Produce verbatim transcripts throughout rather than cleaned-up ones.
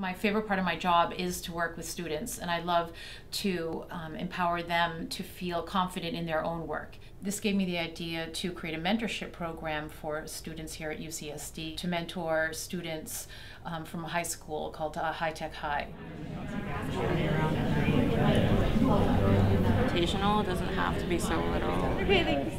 My favorite part of my job is to work with students, and I love to um, empower them to feel confident in their own work. This gave me the idea to create a mentorship program for students here at U C S D to mentor students um, from a high school called uh, High Tech High. It doesn't have to be so literal. Okay, thanks.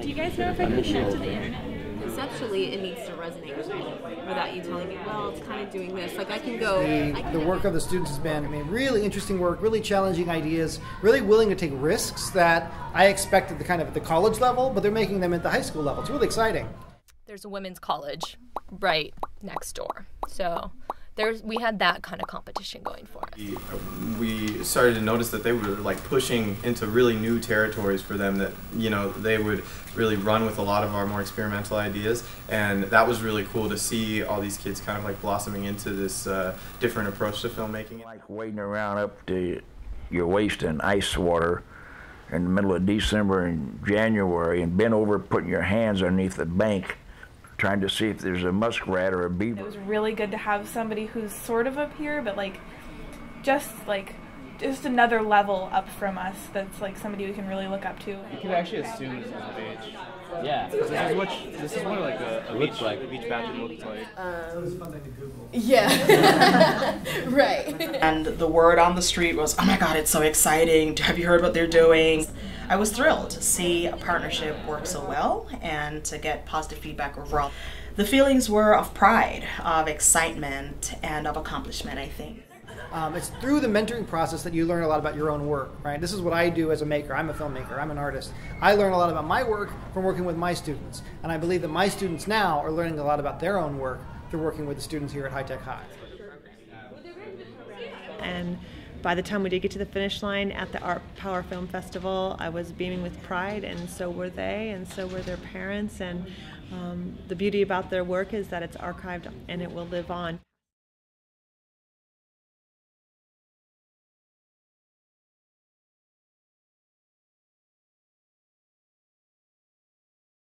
Do you guys know if I can connect to the internet? Conceptually, it needs to resonate with me without you telling me, well, it's kind of doing this. Like, I can go... The, I can the work of the students has been, I mean, really interesting work, really challenging ideas, really willing to take risks that I expected the kind of at the college level, but they're making them at the high school level. It's really exciting. There's a women's college right next door. So there's we had that kind of competition going for us. We started to notice that they were like pushing into really new territories for them, that, you know, they would really run with a lot of our more experimental ideas, and that was really cool to see all these kids kind of like blossoming into this uh, different approach to filmmaking. Like wading around up to your waist in ice water in the middle of December and January and bent over putting your hands underneath the bank trying to see if there's a muskrat or a beaver. It was really good to have somebody who's sort of up here, but like, just like, just another level up from us. That's like somebody we can really look up to. You could actually assume this is a beach. Yeah, this is what this is what like a, a beach like a beach bathroom looks like. Um, it was a fun thing to Google. Yeah, right. And the word on the street was, "Oh my God, it's so exciting! Have you heard what they're doing?" I was thrilled to see a partnership work so well and to get positive feedback overall. The feelings were of pride, of excitement, and of accomplishment, I think. Um, it's through the mentoring process that you learn a lot about your own work, right? This is what I do as a maker. I'm a filmmaker. I'm an artist. I learn a lot about my work from working with my students. And I believe that my students now are learning a lot about their own work through working with the students here at High Tech High. And by the time we did get to the finish line at the Art Power Film Festival, I was beaming with pride, and so were they, and so were their parents. And um, the beauty about their work is that it's archived and it will live on.